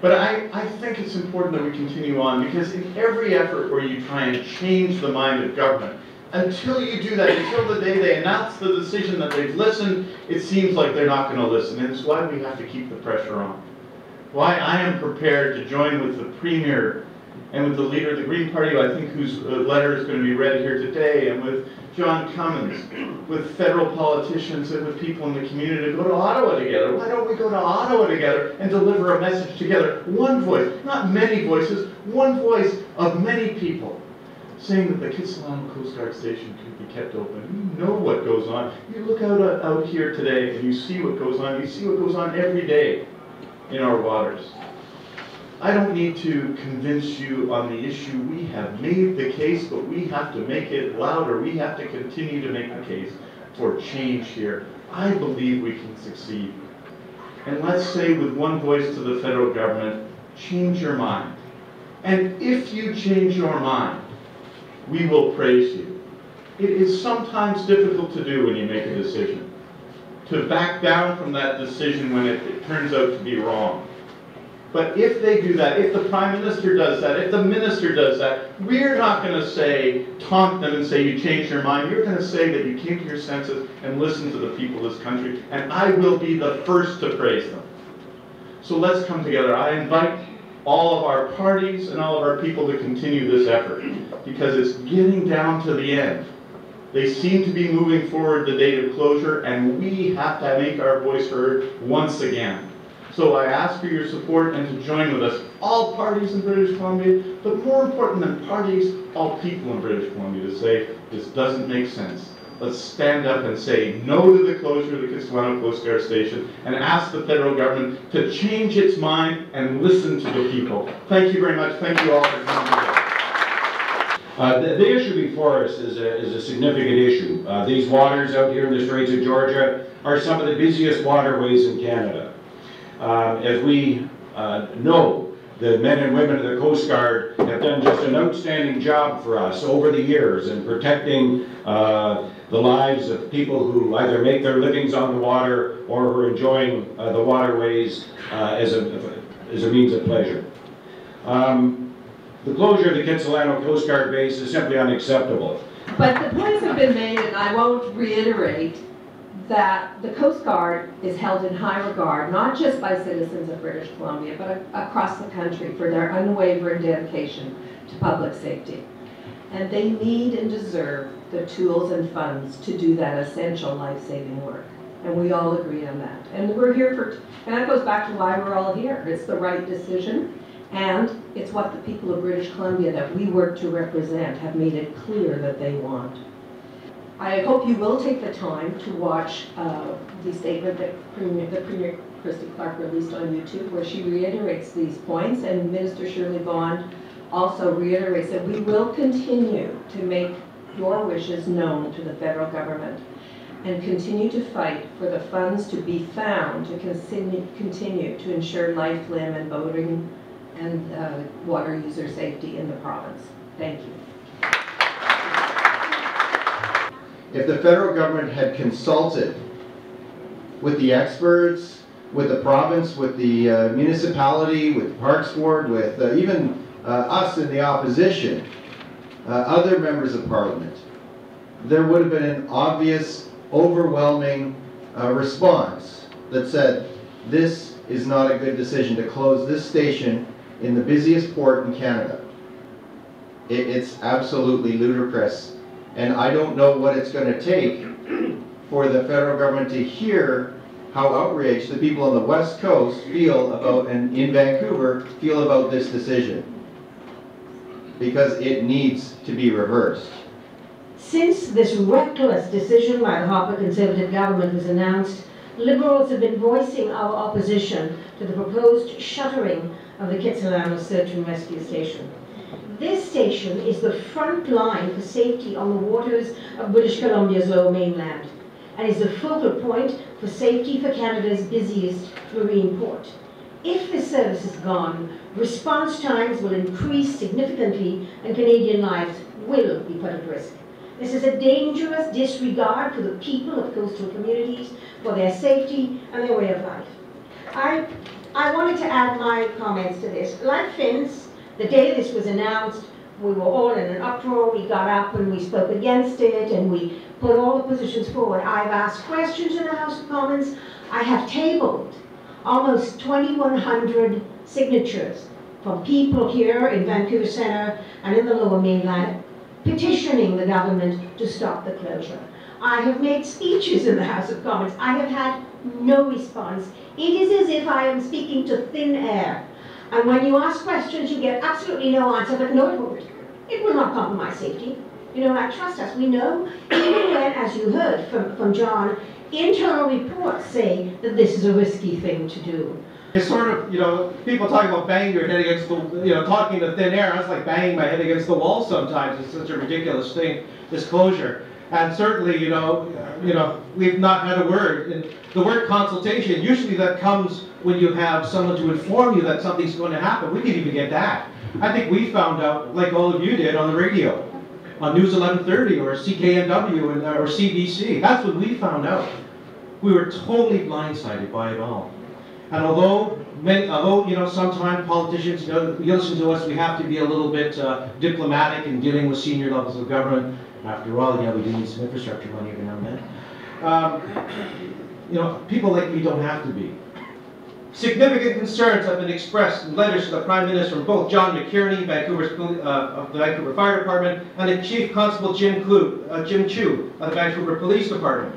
But I think it's important that we continue on, because in every effort where you try and change the mind of government, until you do that, until the day they announce the decision that they've listened, it seems like they're not going to listen. And it's why we have to keep the pressure on. Why I am prepared to join with the Premier and with the leader of the Green Party, I think whose letter is going to be read here today, and with John Cummins, with federal politicians and with people in the community to go to Ottawa together. Why don't we go to Ottawa together and deliver a message together? One voice, not many voices, one voice of many people, saying that the Kitsilano Coast Guard Station could be kept open. You know what goes on. You look out here today and you see what goes on. You see what goes on every day in our waters. I don't need to convince you on the issue. We have made the case, but we have to make it louder. We have to continue to make the case for change here. I believe we can succeed. And let's say with one voice to the federal government, change your mind. And if you change your mind, we will praise you. It is sometimes difficult to do when you make a decision, to back down from that decision when it turns out to be wrong. But if they do that, if the Prime Minister does that, if the Minister does that, we're not going to say, taunt them and say you changed your mind. You're going to say that you came to your senses and listened to the people of this country, and I will be the first to praise them. So let's come together. I invite all of our parties and all of our people to continue this effort, because it's getting down to the end. They seem to be moving forward the date of closure, and we have to make our voice heard once again. So I ask for your support and to join with us, all parties in British Columbia, but more important than parties, all people in British Columbia, to say this doesn't make sense. Let's stand up and say no to the closure of the Kitsilano Coast Guard Station and ask the federal government to change its mind and listen to the people. Thank you very much. Thank you all for coming today. The issue before us is a significant issue. These waters out here in the Straits of Georgia are some of the busiest waterways in Canada. As we know, the men and women of the Coast Guard have done just an outstanding job for us over the years in protecting the lives of people who either make their livings on the water or who are enjoying the waterways as a means of pleasure. The closure of the Kitsilano Coast Guard base is simply unacceptable. But the points have been made, and I won't reiterate, that the Coast Guard is held in high regard, not just by citizens of British Columbia, but across the country for their unwavering dedication to public safety. And they need and deserve the tools and funds to do that essential life-saving work. And we all agree on that. And we're here for, and that goes back to why we're all here. It's the right decision, and it's what the people of British Columbia that we work to represent have made it clear that they want. I hope you will take the time to watch the statement that the Premier Christy Clark released on YouTube, where she reiterates these points, and Minister Shirley Bond also reiterates that we will continue to make your wishes known to the federal government and continue to fight for the funds to be found to continue to ensure life, limb, and boating and water user safety in the province. Thank you. If the federal government had consulted with the experts, with the province, with the municipality, with the Parks Board, with even us in the opposition, other members of Parliament, there would have been an obvious, overwhelming response that said, this is not a good decision to close this station in the busiest port in Canada. It's absolutely ludicrous. And I don't know what it's going to take for the federal government to hear how outraged the people on the West Coast feel about, and in Vancouver, feel about this decision. Because it needs to be reversed. Since this reckless decision by the Harper Conservative government was announced, Liberals have been voicing our opposition to the proposed shuttering of the Kitsilano Search and Rescue Station. This station is the front line for safety on the waters of British Columbia's Lower Mainland and is the focal point for safety for Canada's busiest marine port. If this service is gone, response times will increase significantly and Canadian lives will be put at risk. This is a dangerous disregard for the people of coastal communities, for their safety and their way of life. I I wanted to add my comments to this. Like Finns, the day this was announced, we were all in an uproar. We got up and we spoke against it, and we put all the positions forward. I've asked questions in the House of Commons. I have tabled almost 2,100 signatures from people here in Vancouver Centre and in the Lower Mainland petitioning the government to stop the closure. I have made speeches in the House of Commons. I have had no response. It is as if I am speaking to thin air. And when you ask questions, you get absolutely no answer, but no, it will not compromise safety. You know, like, trust us, we know, even when, as you heard from John, internal reports say that this is a risky thing to do. It's sort of, you know, people talking about bang your head against the, you know, talking to thin air. I was like banging my head against the wall sometimes. It's such a ridiculous thing, this closure. And certainly, you know, we've not had a word. And the word consultation, usually that comes when you have someone to inform you that something's going to happen. We didn't even get that. I think we found out, like all of you did, on the radio, on News 1130 or CKNW or CBC. That's when we found out. We were totally blindsided by it all. And although you know, sometimes politicians, you know, you listen to us, we have to be a little bit diplomatic in dealing with senior levels of government. After all, yeah, we do need some infrastructure money every now and then. You know, people like me don't have to be. Significant concerns have been expressed in letters to the Prime Minister from both John McKierney, of the Vancouver Fire Department, and the Chief Constable Jim Chu of the Vancouver Police Department.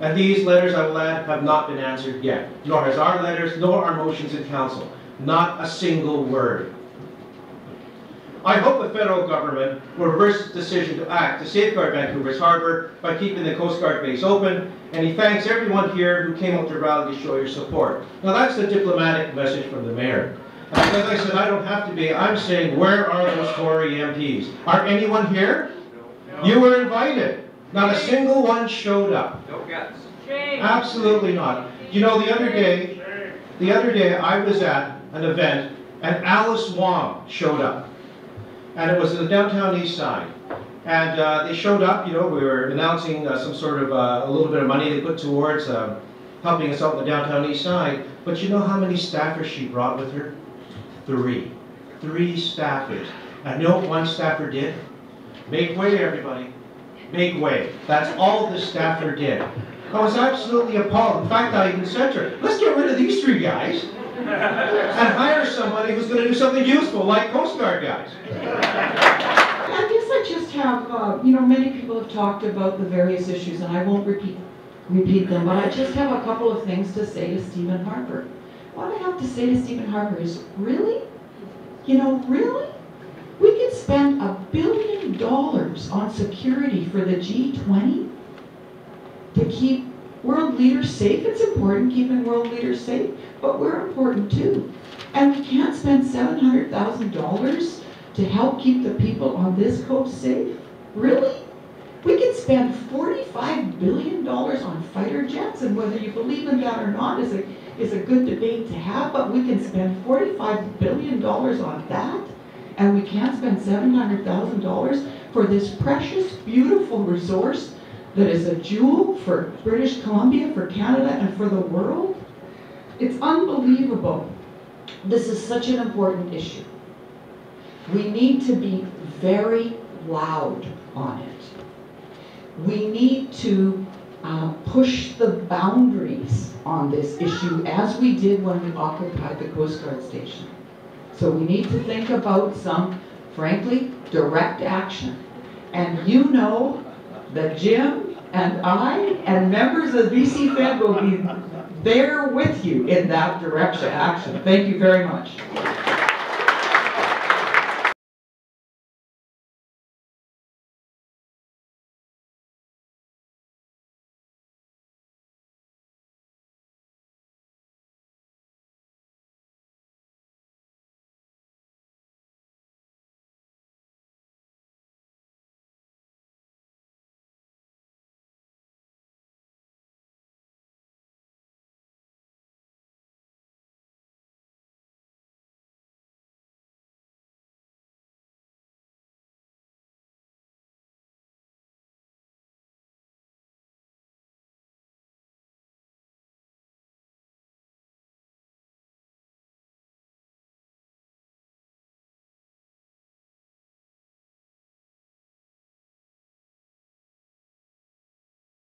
And these letters, I will add, have not been answered yet. Nor has our letters, nor our motions in council. Not a single word. I hope the federal government will reverse its decision to act to safeguard Vancouver's harbour by keeping the Coast Guard base open, and he thanks everyone here who came out to rally to show your support. Now that's the diplomatic message from the mayor. And as I said, I don't have to be, I'm saying, where are those Tory MPs? Are anyone here? No. You were invited. Not a single one showed up. No guts. Absolutely not. You know, the other day I was at an event and Alice Wong showed up. And it was in the downtown east side. And they showed up, you know, we were announcing some sort of a little bit of money they put towards helping us out in the downtown east side. But you know how many staffers she brought with her? Three. Three staffers. And you know what one staffer did? Make way, everybody. Make way. That's all the staffer did. I was absolutely appalled. In fact, I even said to her, let's get rid of these three guys. And hire somebody who's going to do something useful, like Coast Guard guys. I guess I just have, you know, many people have talked about the various issues, and I won't repeat them, but I just have a couple of things to say to Stephen Harper. What I have to say to Stephen Harper is, really? You know, really? We could spend $1 billion on security for the G20 to keep world leaders safe. It's important keeping world leaders safe, but we're important too. And we can't spend $700,000 to help keep the people on this coast safe? Really? We can spend $45 billion on fighter jets, and whether you believe in that or not is a good debate to have, but we can spend $45 billion on that, and we can't spend $700,000 for this precious, beautiful resource that is a jewel for British Columbia, for Canada, and for the world? It's unbelievable. This is such an important issue. We need to be very loud on it. We need to push the boundaries on this issue as we did when we occupied the Coast Guard Station. So we need to think about some, frankly, direct action. And you know that Jim and I and members of BC Fed will be there with you in that direction. Thank you very much.